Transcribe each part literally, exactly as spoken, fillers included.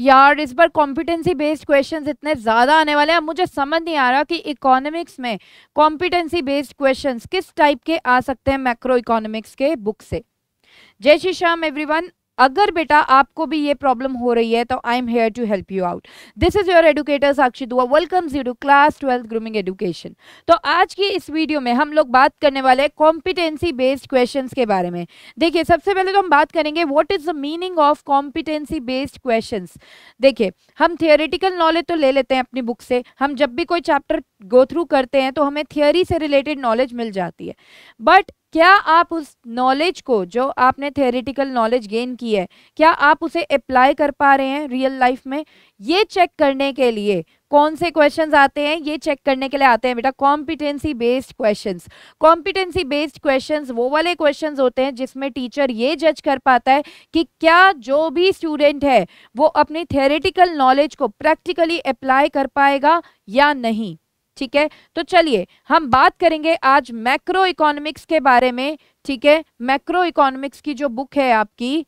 यार इस बार competency based questions इतने ज़्यादा आने वाले हैं, मुझे समझ नहीं आ रहा कि इकोनॉमिक्स में कॉम्पिटेंसी बेस्ड क्वेश्चंस किस टाइप के आ सकते हैं मैक्रो इकोनॉमिक्स के बुक से। जय श्री श्याम एवरीवन। अगर बेटा आपको भी ये प्रॉब्लम हो रही है तो I am here to help you out. This is your educator Sakshi Dua, welcomes you to class twelfth grooming education. तो आज की इस वीडियो में हम लोग बात करने वाले हैं कॉम्पिटेंसी बेस्ड क्वेश्चंस के बारे में। देखिए सबसे पहले तो हम बात करेंगे what is the meaning of competency based questions. देखिए हम थियोरेटिकल नॉलेज तो ले लेते हैं अपनी बुक से, हम जब भी कोई चैप्टर गो थ्रू करते हैं तो हमें थियोरी से रिलेटेड नॉलेज मिल जाती है, बट क्या आप उस नॉलेज को जो आपने थ्योरेटिकल नॉलेज गेन की है क्या आप उसे अप्लाई कर पा रहे हैं रियल लाइफ में, ये चेक करने के लिए कौन से क्वेश्चंस आते हैं, ये चेक करने के लिए आते हैं बेटा competency based questions. Competency based questions वो वाले क्वेश्चंस होते हैं जिसमें टीचर ये जज कर पाता है कि क्या जो भी स्टूडेंट है वो अपनी थ्योरेटिकल नॉलेज को प्रैक्टिकली अप्लाई कर पाएगा या नहीं। ठीक है, तो चलिए हम बात करेंगे आज मैक्रो इकोनॉमिक्स के बारे में। ठीक है, मैक्रो इकोनॉमिक्स की जो बुक है आपकी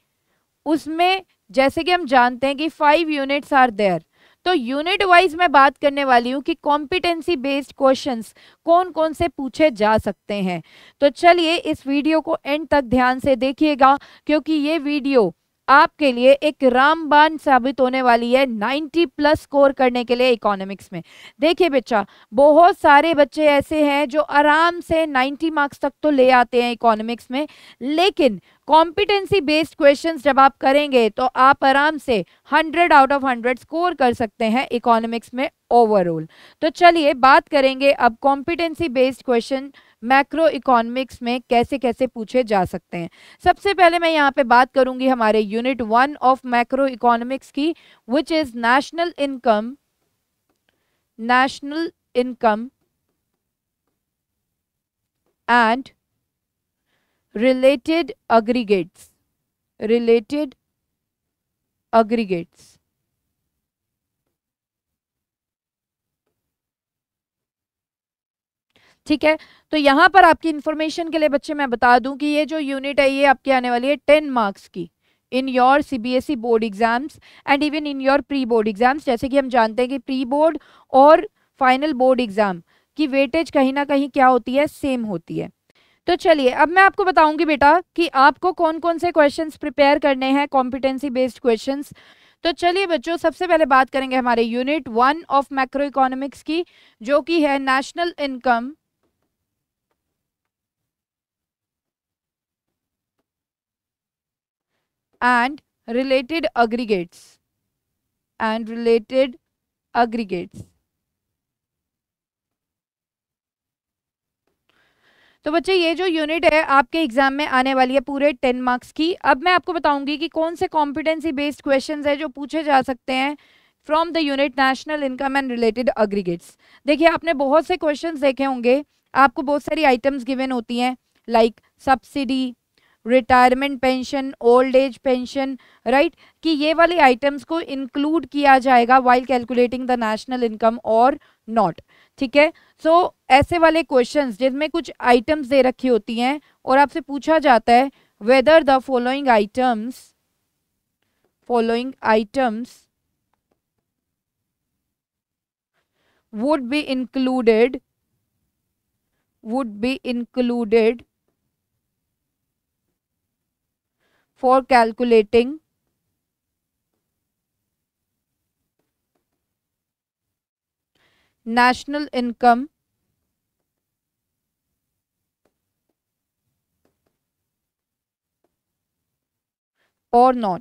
उसमें जैसे कि हम जानते हैं कि फाइव यूनिट्स आर देयर, तो यूनिट वाइज मैं बात करने वाली हूँ कि कॉम्पिटेंसी बेस्ड क्वेश्चंस कौन कौन से पूछे जा सकते हैं। तो चलिए इस वीडियो को एंड तक ध्यान से देखिएगा क्योंकि ये वीडियो आपके लिए एक रामबाण साबित होने वाली है नब्बे प्लस स्कोर करने के लिए इकोनॉमिक्स में। देखिए बच्चा बहुत सारे बच्चे ऐसे हैं जो आराम से नब्बे मार्क्स तक तो ले आते हैं इकोनॉमिक्स में, लेकिन कॉम्पिटेंसी बेस्ड क्वेश्चंस जब आप करेंगे तो आप आराम से hundred out of hundred score कर सकते हैं इकोनॉमिक्स में ओवरऑल। तो चलिए बात करेंगे अब competency based question macro economics में कैसे कैसे पूछे जा सकते हैं। सबसे पहले मैं यहाँ पे बात करूँगी हमारे unit one of macro economics की, which is national income. National income and related aggregates. Related aggregates ठीक है, तो यहाँ पर आपकी इन्फॉर्मेशन के लिए बच्चे मैं बता दूं कि ये जो यूनिट है ये आपके आने वाली है टेन मार्क्स की in your CBSE board exams and even in your pre board exams. जैसे कि हम जानते हैं कि प्री बोर्ड और फाइनल बोर्ड एग्जाम की वेटेज कहीं ना कहीं क्या होती है, सेम होती है। तो चलिए अब मैं आपको बताऊंगी बेटा कि आपको कौन कौन से क्वेश्चंस प्रिपेयर करने हैं कॉम्पिटेंसी बेस्ड क्वेश्चंस। तो चलिए बच्चों सबसे पहले बात करेंगे हमारे unit one of macro economics की जो कि है national income and related aggregates and related aggregates। तो बच्चे ये जो यूनिट है आपके एग्जाम में आने वाली है पूरे टेन मार्क्स की। अब मैं आपको बताऊंगी कि कौन से कॉम्पिटेंसी बेस्ड क्वेश्चंस है जो पूछे जा सकते हैं from the unit national income and related aggregates. देखिए आपने बहुत से क्वेश्चंस देखे होंगे, आपको बहुत सारी आइटम्स गिवन होती हैं like subsidy, retirement pension, old age pension, right, कि ये वाले आइटम्स को इंक्लूड किया जाएगा while calculating the national income और नॉट। ठीक है, सो ऐसे वाले क्वेश्चंस जिसमें कुछ आइटम्स दे रखी होती हैं और आपसे पूछा जाता है whether the following items following items would be included would be included for calculating national income or not।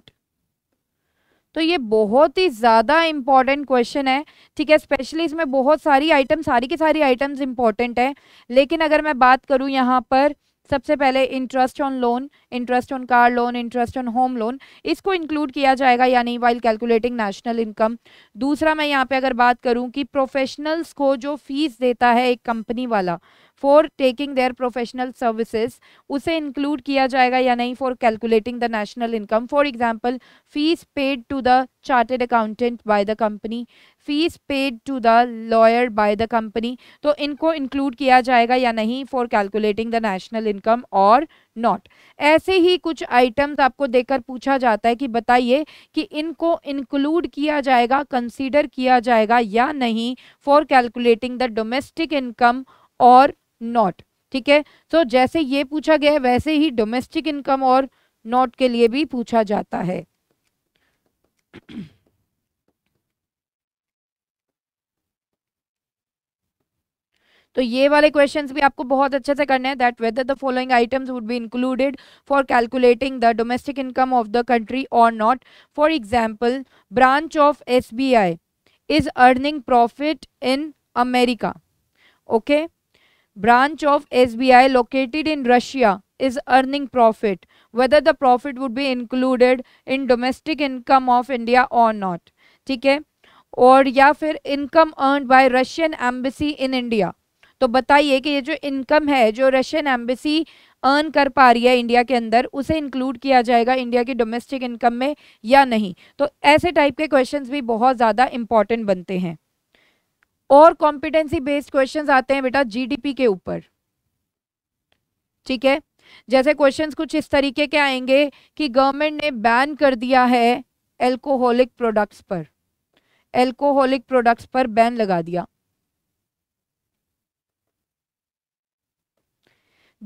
तो ये बहुत ही ज़्यादा इम्पॉर्टेंट क्वेश्चन है। ठीक है, स्पेशली इसमें बहुत सारी आइटम सारी की सारी आइटम्स इम्पॉर्टेंट है, लेकिन अगर मैं बात करूँ यहाँ पर सबसे पहले interest on loan, interest on car loan, interest on home loan, इसको इंक्लूड किया जाएगा यानी वाइल कैलकुलेटिंग नेशनल इनकम। दूसरा मैं यहाँ पे अगर बात करूँ कि प्रोफेशनल्स को जो फीस देता है एक कंपनी वाला for taking their professional services, उसे इंक्लूड किया जाएगा या नहीं, for calculating the national income, for example fees paid to the chartered accountant by the company, fees paid to the lawyer by the company, तो इनको include किया जाएगा या नहीं for calculating the national income और नॉट। ऐसे ही कुछ आइटम्स आपको देकर पूछा जाता है कि बताइए कि इनको इंक्लूड किया जाएगा, कंसीडर किया जाएगा या नहीं for calculating the domestic income और नॉट। ठीक है, सो जैसे ये पूछा गया है वैसे ही डोमेस्टिक इनकम और नॉट के लिए भी पूछा जाता है। तो ये वाले क्वेश्चंस भी आपको बहुत अच्छे से करने हैं, that whether the following items would be included for calculating the domestic income of the country और not. For example, branch of SBI is earning profit in America, okay, branch of SBI located in Russia is earning profit, whether the profit would be included in domestic income of India or not। ठीक है, और या फिर income earned by Russian embassy in India, तो बताइए कि ये जो income है जो Russian embassy earn कर पा रही है इंडिया के अंदर, उसे include किया जाएगा इंडिया की domestic income में या नहीं। तो ऐसे type के questions भी बहुत ज़्यादा important बनते हैं। और competency based questions आते हैं बेटा जीडीपी के ऊपर। ठीक है, जैसे क्वेश्चंस कुछ इस तरीके के आएंगे कि गवर्नमेंट ने बैन कर दिया है अल्कोहलिक प्रोडक्ट्स पर, अल्कोहलिक प्रोडक्ट्स पर बैन लगा दिया।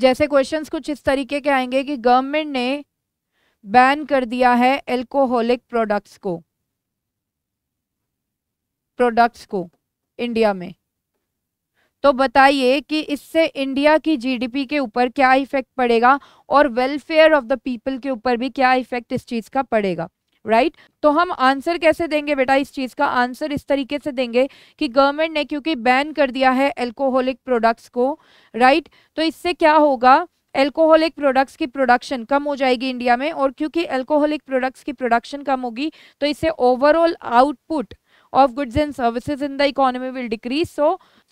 जैसे क्वेश्चंस कुछ इस तरीके के आएंगे कि गवर्नमेंट ने बैन कर दिया है अल्कोहलिक प्रोडक्ट्स को, प्रोडक्ट्स को इंडिया में, तो बताइए कि इससे इंडिया की जीडीपी के ऊपर क्या इफेक्ट पड़ेगा और वेलफेयर ऑफ द पीपल के ऊपर भी क्या इफेक्ट इस चीज़ का पड़ेगा, राइट right? तो हम आंसर कैसे देंगे बेटा इस चीज़ का? आंसर इस तरीके से देंगे कि गवर्नमेंट ने क्योंकि बैन कर दिया है अल्कोहलिक प्रोडक्ट्स को, राइट right? तो इससे क्या होगा, अल्कोहलिक प्रोडक्ट्स की प्रोडक्शन कम हो जाएगी इंडिया में, और क्योंकि अल्कोहलिक प्रोडक्ट्स की प्रोडक्शन कम होगी तो इससे overall output of goods and services in the economy will decrease, so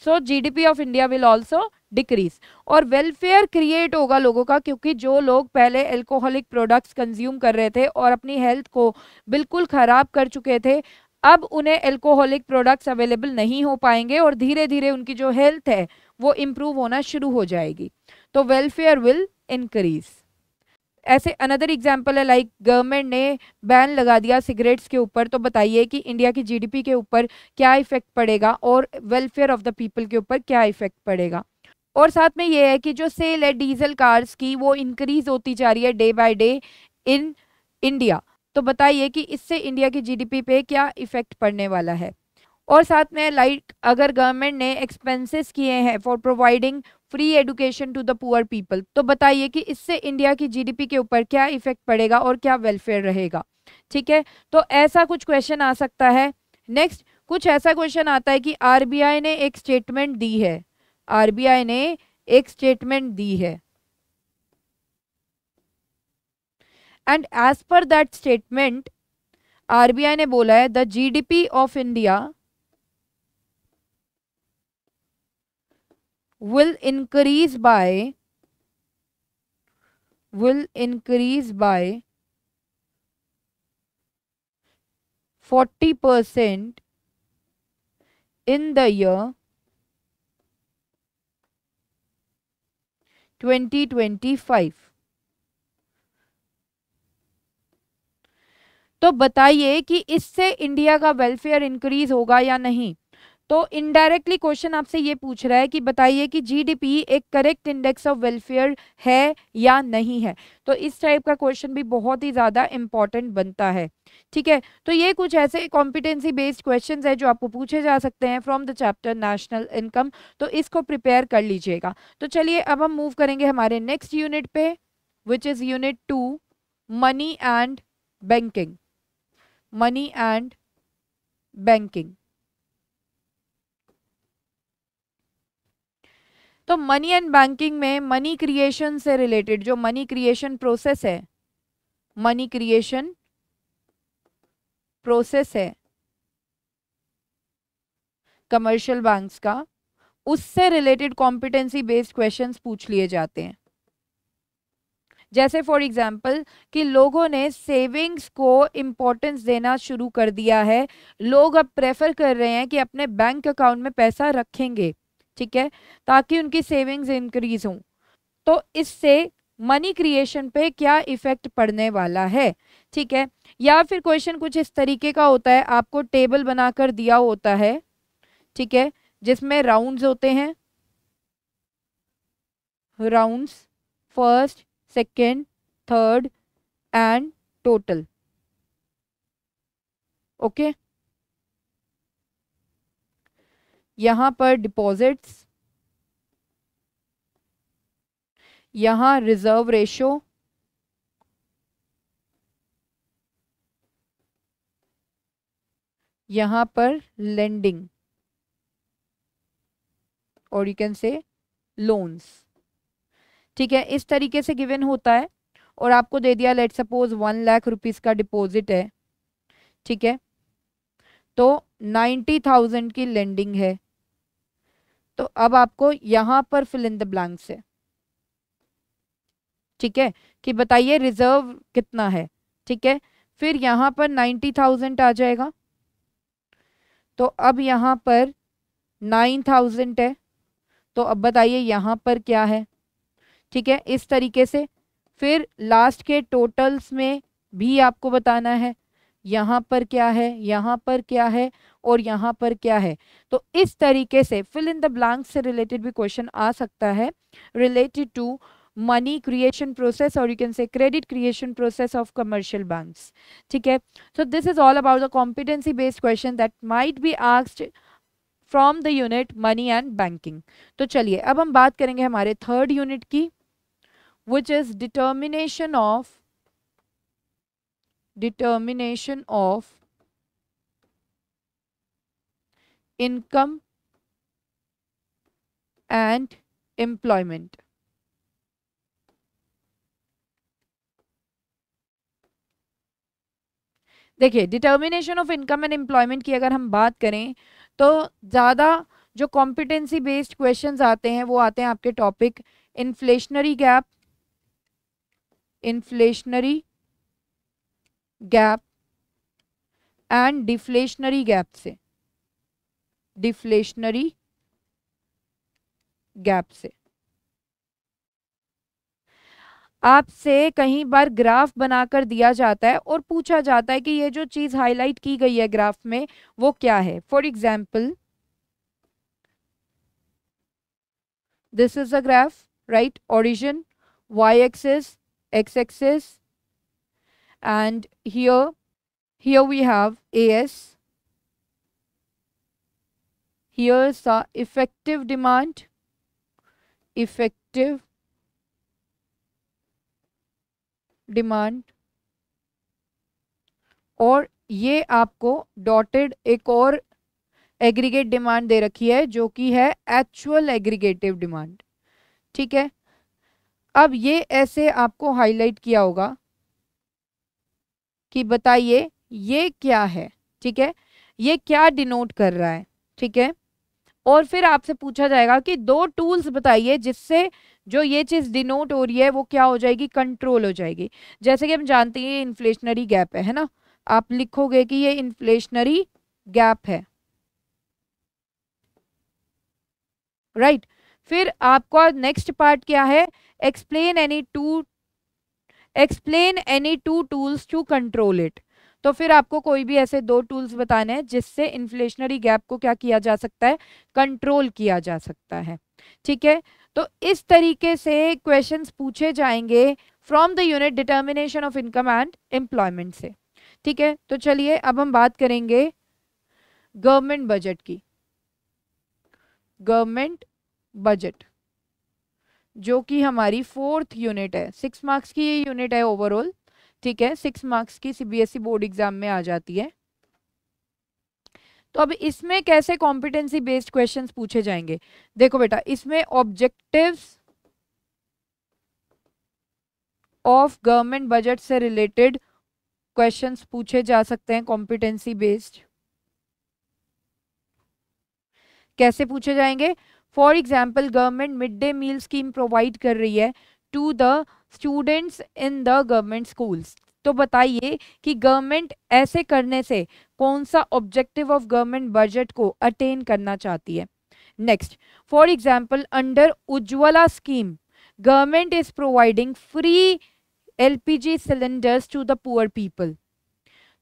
so G D P of India will also decrease। और welfare create होगा लोगों का, क्योंकि जो लोग पहले alcoholic products consume कर रहे थे और अपनी health को बिल्कुल ख़राब कर चुके थे, अब उन्हें alcoholic products available नहीं हो पाएंगे और धीरे धीरे उनकी जो health है वो improve होना शुरू हो जाएगी, तो welfare will increase। ऐसे अनदर एग्जांपल है लाइक गवर्नमेंट ने बैन लगा दिया सिगरेट्स के ऊपर, तो बताइए कि इंडिया की जीडीपी के ऊपर क्या इफेक्ट पड़ेगा और वेलफेयर ऑफ द पीपल के ऊपर क्या इफेक्ट पड़ेगा। और साथ में ये है कि जो सेल है डीजल कार्स की वो इंक्रीज होती जा रही है day by day in India, तो बताइए कि इससे इंडिया की जीडीपी पे क्या इफेक्ट पड़ने वाला है। और साथ में लाइक अगर गवर्नमेंट ने एक्सपेंसेस किए हैं for providing free education to the poor people, तो बताइए कि इससे इंडिया की जीडीपी के ऊपर क्या इफेक्ट पड़ेगा और क्या वेलफेयर रहेगा। ठीक है, तो ऐसा कुछ क्वेश्चन आ सकता है। नेक्स्ट कुछ ऐसा क्वेश्चन आता है कि आरबीआई ने एक स्टेटमेंट दी है, आरबीआई ने एक स्टेटमेंट दी है and as per that statement RBI ने बोला है the GDP of India will increase by will increase by forty percent in the year twenty twenty-five। तो बताइए कि इससे इंडिया का वेलफेयर इंक्रीज होगा या नहीं। तो इनडायरेक्टली क्वेश्चन आपसे ये पूछ रहा है कि बताइए कि जीडीपी एक करेक्ट इंडेक्स ऑफ वेलफेयर है या नहीं है, तो इस टाइप का क्वेश्चन भी बहुत ही ज़्यादा इम्पॉर्टेंट बनता है। ठीक है, तो ये कुछ ऐसे कॉम्पिटेंसी बेस्ड क्वेश्चंस है जो आपको पूछे जा सकते हैं from the chapter national income, तो इसको प्रिपेयर कर लीजिएगा। तो चलिए अब हम मूव करेंगे हमारे नेक्स्ट यूनिट पे, which is unit two, money and banking, money and banking. तो मनी एंड बैंकिंग में मनी क्रिएशन से रिलेटेड जो मनी क्रिएशन प्रोसेस है, मनी क्रिएशन प्रोसेस है कमर्शियल बैंक्स का, उससे रिलेटेड कॉम्पिटेंसी बेस्ड क्वेश्चंस पूछ लिए जाते हैं। जैसे फॉर एग्जांपल कि लोगों ने सेविंग्स को इम्पोर्टेंस देना शुरू कर दिया है, लोग अब प्रेफर कर रहे हैं कि अपने बैंक अकाउंट में पैसा रखेंगे, ठीक है, ताकि उनकी सेविंग्स इंक्रीज हों। तो इससे मनी क्रिएशन पे क्या इफेक्ट पड़ने वाला है, ठीक है। या फिर क्वेश्चन कुछ इस तरीके का होता है, आपको टेबल बनाकर दिया होता है, ठीक है, जिसमें राउंड्स होते हैं, rounds first second third and total, okay. यहाँ पर डिपॉजिट्स, यहाँ रिजर्व रेशो, यहाँ पर लेंडिंग और यू कैन से लोन्स, ठीक है। इस तरीके से गिवन होता है और आपको दे दिया, let suppose one lakh rupees का डिपॉजिट है, ठीक है, तो नाइन्टी थाउजेंड की लेंडिंग है। तो अब आपको यहाँ पर फिल इन द ब्लैंक्स है, ठीक है, कि बताइए रिजर्व कितना है, ठीक है। फिर यहाँ पर नाइन्टी थाउजेंड आ जाएगा, तो अब यहाँ पर नाइन थाउजेंड है, तो अब बताइए यहाँ पर क्या है, ठीक है, इस तरीके से। फिर लास्ट के टोटल्स में भी आपको बताना है यहाँ पर क्या है, यहाँ पर क्या है और यहाँ पर क्या है। तो इस तरीके से फिल इन द ब्लैंक से रिलेटेड भी क्वेश्चन आ सकता है related to money creation process और you can say credit creation process of commercial banks, ठीक है। So this is all about the competency based question that might be asked from the unit money and banking. तो चलिए अब हम बात करेंगे हमारे थर्ड यूनिट की, which is determination of determination of income and employment. देखिए, determination of income and employment की अगर हम बात करें तो ज़्यादा जो कॉम्पिटेंसी बेस्ड क्वेश्चंस आते हैं वो आते हैं आपके topic inflationary gap, inflationary gap and deflationary gap से, डिफ्लेशनरी गैप से। आपसे कहीं बार ग्राफ बनाकर दिया जाता है और पूछा जाता है कि ये जो चीज हाईलाइट की गई है ग्राफ में वो क्या है। For example this is a graph, right, origin Y axis, X axis and here here we have A S, here's the effective demand, effective demand और ये आपको dotted एक और aggregate demand दे रखी है जो कि है actual aggregative demand, ठीक है। अब ये ऐसे आपको highlight किया होगा कि बताइए ये क्या है, ठीक है, ये क्या डिनोट कर रहा है, ठीक है। और फिर आपसे पूछा जाएगा कि दो टूल्स बताइए जिससे जो ये चीज़ डिनोट हो रही है वो क्या हो जाएगी, कंट्रोल हो जाएगी। जैसे कि हम जानते हैं ये इन्फ्लेशनरी गैप है, है ना, आप लिखोगे कि ये इन्फ्लेशनरी गैप है, राइट। फिर आपका नेक्स्ट पार्ट क्या है, explain any two explain any two tools to control it. तो फिर आपको कोई भी ऐसे दो टूल्स बताने हैं जिससे इन्फ्लेशनरी गैप को क्या किया जा सकता है, कंट्रोल किया जा सकता है, ठीक है। तो इस तरीके से क्वेश्चंस पूछे जाएंगे from the unit determination of income and employment से, ठीक है। तो चलिए अब हम बात करेंगे गवर्नमेंट बजट की, गवर्नमेंट बजट जो कि हमारी फोर्थ यूनिट है, सिक्स मार्क्स की ये यूनिट है ओवरऑल, ठीक है, सिक्स मार्क्स की सीबीएसई बोर्ड एग्जाम में आ जाती है। तो अब इसमें कैसे कॉम्पिटेंसी बेस्ड क्वेश्चंस पूछे जाएंगे, देखो बेटा, इसमें ऑब्जेक्टिव्स ऑफ गवर्नमेंट बजट से रिलेटेड क्वेश्चंस पूछे जा सकते हैं कॉम्पिटेंसी बेस्ड। कैसे पूछे जाएंगे, for example government mid day meal scheme provide कर रही है to the students in the government schools. तो बताइए कि गवर्नमेंट ऐसे करने से कौन सा ऑब्जेक्टिव ऑफ गवर्नमेंट बजट को अटेन करना चाहती है। Next, for example under Ujjwala scheme government is providing free LPG cylinders to the poor people.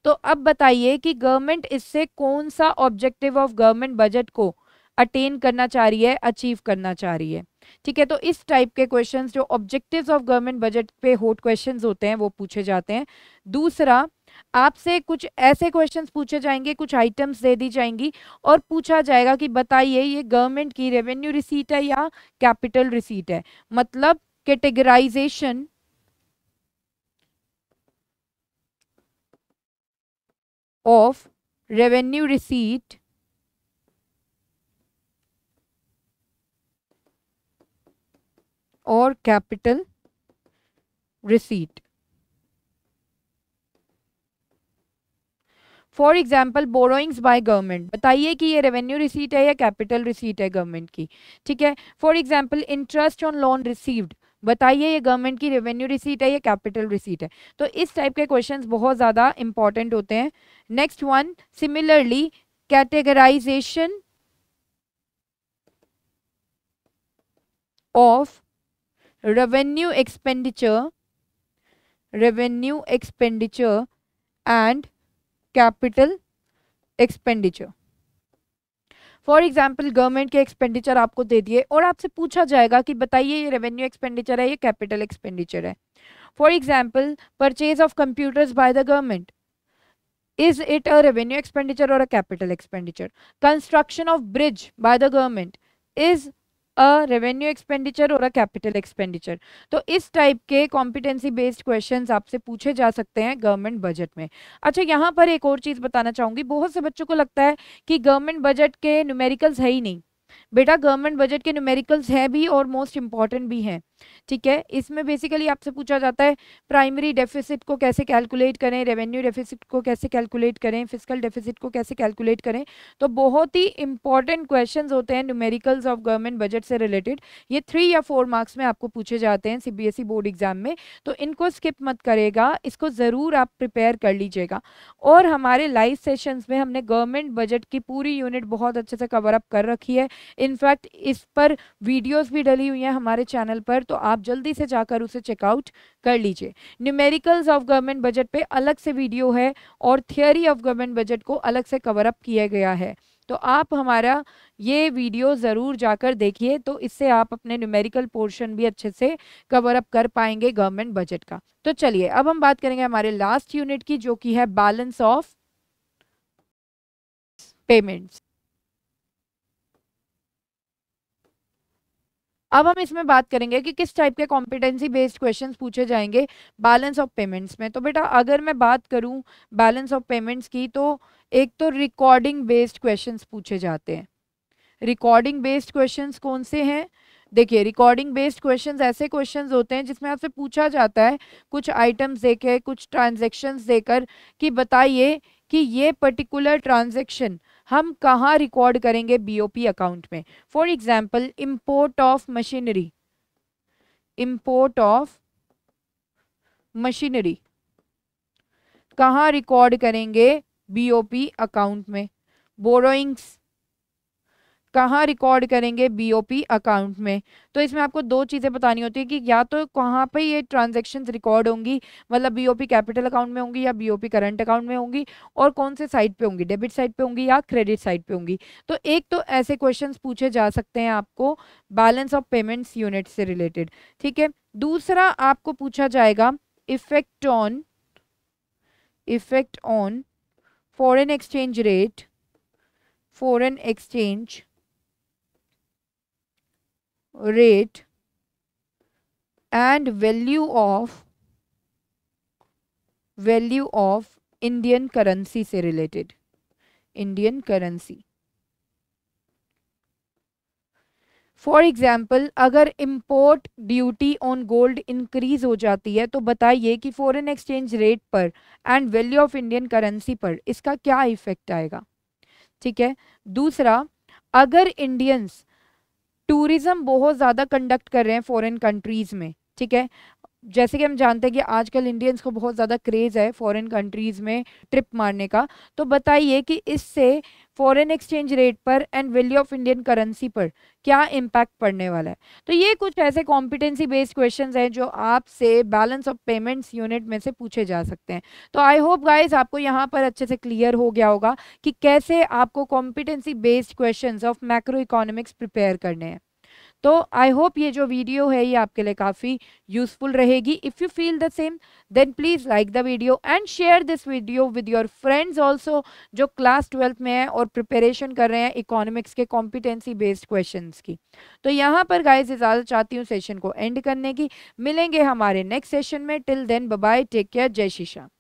तो अब बताइए कि गवर्नमेंट इससे कौन सा ऑब्जेक्टिव ऑफ गवर्नमेंट बजट को अटेन करना चाह रही है, अचीव करना चाह रही है। ठीक है, तो इस टाइप के क्वेश्चंस जो ऑब्जेक्टिव्स ऑफ गवर्नमेंट बजट पे हॉट क्वेश्चंस होते हैं वो पूछे जाते हैं। दूसरा, आपसे कुछ ऐसे क्वेश्चंस पूछे जाएंगे, कुछ आइटम्स दे दी जाएंगी और पूछा जाएगा कि बताइए ये गवर्नमेंट की रेवेन्यू रिसीट है या कैपिटल रिसीट है। मतलब कैटेगराइजेशन ऑफ रेवेन्यू रिसीट और capital receipt. For example borrowings by government, बताइए कि ये रेवेन्यू रिसीट है या कैपिटल रिसीट है गवर्नमेंट की। ठीक है, for example interest on loan received, बताइए ये गवर्नमेंट की रेवेन्यू रिसीट है या कैपिटल रिसीट है। तो इस टाइप के क्वेश्चंस बहुत ज़्यादा इंपॉर्टेंट होते हैं। Next one, similarly categorization of revenue expenditure, revenue expenditure and capital expenditure. For example government के एक्सपेंडिचर आपको दे दिए और आपसे पूछा जाएगा कि बताइए ये रेवेन्यू एक्सपेंडिचर है या कैपिटल एक्सपेंडिचर है। For example purchase of computers by the government, is it a revenue expenditure or a capital expenditure. Construction of bridge by the government is a revenue expenditure or a capital expenditure. तो इस type के competency based questions आपसे पूछे जा सकते हैं government budget में। अच्छा, यहाँ पर एक और चीज़ बताना चाहूँगी, बहुत से बच्चों को लगता है कि गवर्नमेंट बजट के न्यूमेरिकल्स है ही नहीं। बेटा, गवर्नमेंट बजट के न्यूमेरिकल्स हैं भी और मोस्ट इंपॉर्टेंट भी हैं। ठीक है, इसमें बेसिकली आपसे पूछा जाता है प्राइमरी डेफिसिट को कैसे कैलकुलेट करें, रेवेन्यू डेफिसिट को कैसे कैलकुलेट करें, फिस्कल डेफिसिट को कैसे कैलकुलेट करें। तो बहुत ही इंपॉर्टेंट क्वेश्चंस होते हैं न्यूमेरिकल्स ऑफ गवर्नमेंट बजट से रिलेटेड। ये थ्री या फोर मार्क्स में आपको पूछे जाते हैं सीबीएसई बोर्ड एग्जाम में, तो इनको स्किप मत करेगा, इसको ज़रूर आप प्रिपेयर कर लीजिएगा। और हमारे लाइव सेशंस में हमने गवर्नमेंट बजट की पूरी यूनिट बहुत अच्छे से कवर अप कर रखी है। इनफैक्ट इस पर वीडियोस भी डली हुई हैं हमारे चैनल पर, तो आप जल्दी से जाकर उसे चेकआउट कर लीजिए। न्यूमेरिकल्स ऑफ गवर्नमेंट बजट पे अलग से वीडियो है और थियरी ऑफ गवर्नमेंट बजट को अलग से कवर अप किया गया है, तो आप हमारा ये वीडियो ज़रूर जाकर देखिए। तो इससे आप अपने न्यूमेरिकल पोर्शन भी अच्छे से कवर अप कर पाएंगे गवर्नमेंट बजट का। तो चलिए अब हम बात करेंगे हमारे लास्ट यूनिट की, जो कि है बैलेंस ऑफ पेमेंट्स। अब हम इसमें बात करेंगे कि किस टाइप के कॉम्पिटेंसी बेस्ड क्वेश्चंस पूछे जाएंगे बैलेंस ऑफ पेमेंट्स में। तो बेटा, अगर मैं बात करूं बैलेंस ऑफ पेमेंट्स की, तो एक तो रिकॉर्डिंग बेस्ड क्वेश्चंस पूछे जाते हैं। रिकॉर्डिंग बेस्ड क्वेश्चंस कौन से हैं? देखिए, रिकॉर्डिंग बेस्ड क्वेश्चंस ऐसे क्वेश्चंस होते हैं जिसमें आपसे पूछा जाता है कुछ आइटम्स देके, कुछ ट्रांजेक्शन्स देकर कि बताइए कि ये पर्टिकुलर ट्रांजेक्शन हम कहाँ रिकॉर्ड करेंगे बीओपी अकाउंट में। For example import of machinery, import of machinery कहाँ रिकॉर्ड करेंगे बीओपी अकाउंट में। बोरोइंग्स कहाँ रिकॉर्ड करेंगे बीओपी अकाउंट में। तो इसमें आपको दो चीज़ें बतानी होती है कि या तो कहाँ पे ये ट्रांजैक्शंस रिकॉर्ड होंगी, मतलब बीओपी कैपिटल अकाउंट में होंगी या बीओपी करंट अकाउंट में होंगी, और कौन से साइड पे होंगी, डेबिट साइड पे होंगी या क्रेडिट साइड पे होंगी। तो एक तो ऐसे क्वेश्चंस पूछे जा सकते हैं आपको बैलेंस ऑफ पेमेंट्स यूनिट से रिलेटेड। ठीक है, दूसरा आपको पूछा जाएगा effect on, effect on foreign exchange rate, foreign exchange rate and value of, value of Indian currency से related, Indian currency. For example अगर import duty on gold increase हो जाती है, तो बताइए कि फॉरेन एक्सचेंज रेट पर and value of Indian currency पर इसका क्या इफेक्ट आएगा। ठीक है, दूसरा अगर इंडियंस टूरिज़म बहुत ज़्यादा कंडक्ट कर रहे हैं फ़ॉरेन कंट्रीज़ में, ठीक है। जैसे कि हम जानते हैं कि आजकल इंडियंस को बहुत ज़्यादा क्रेज़ है फ़ॉरेन कंट्रीज़ में ट्रिप मारने का, तो बताइए कि इससे फ़ॉरेन एक्सचेंज रेट पर and value of Indian currency पर क्या इम्पैक्ट पड़ने वाला है। तो ये कुछ ऐसे कॉम्पिटेंसी बेस्ड क्वेश्चंस हैं जो आपसे बैलेंस ऑफ पेमेंट्स यूनिट में से पूछे जा सकते हैं। तो आई होप गाइज आपको यहाँ पर अच्छे से क्लियर हो गया होगा कि कैसे आपको competency based questions of macro economics prepare करने हैं। तो आई होप ये जो वीडियो है ये आपके लिए काफ़ी यूजफुल रहेगी। If you feel the same then please like the video and share this video with your friends also जो क्लास ट्वेल्थ में है और प्रिपरेशन कर रहे हैं इकोनॉमिक्स के कॉम्पिटेंसी बेस्ड क्वेश्चंस की। तो यहाँ पर गाइज इजाज़त चाहती हूँ सेशन को एंड करने की। मिलेंगे हमारे नेक्स्ट सेशन में, till then bye bye, take care, जय श्री श्याम।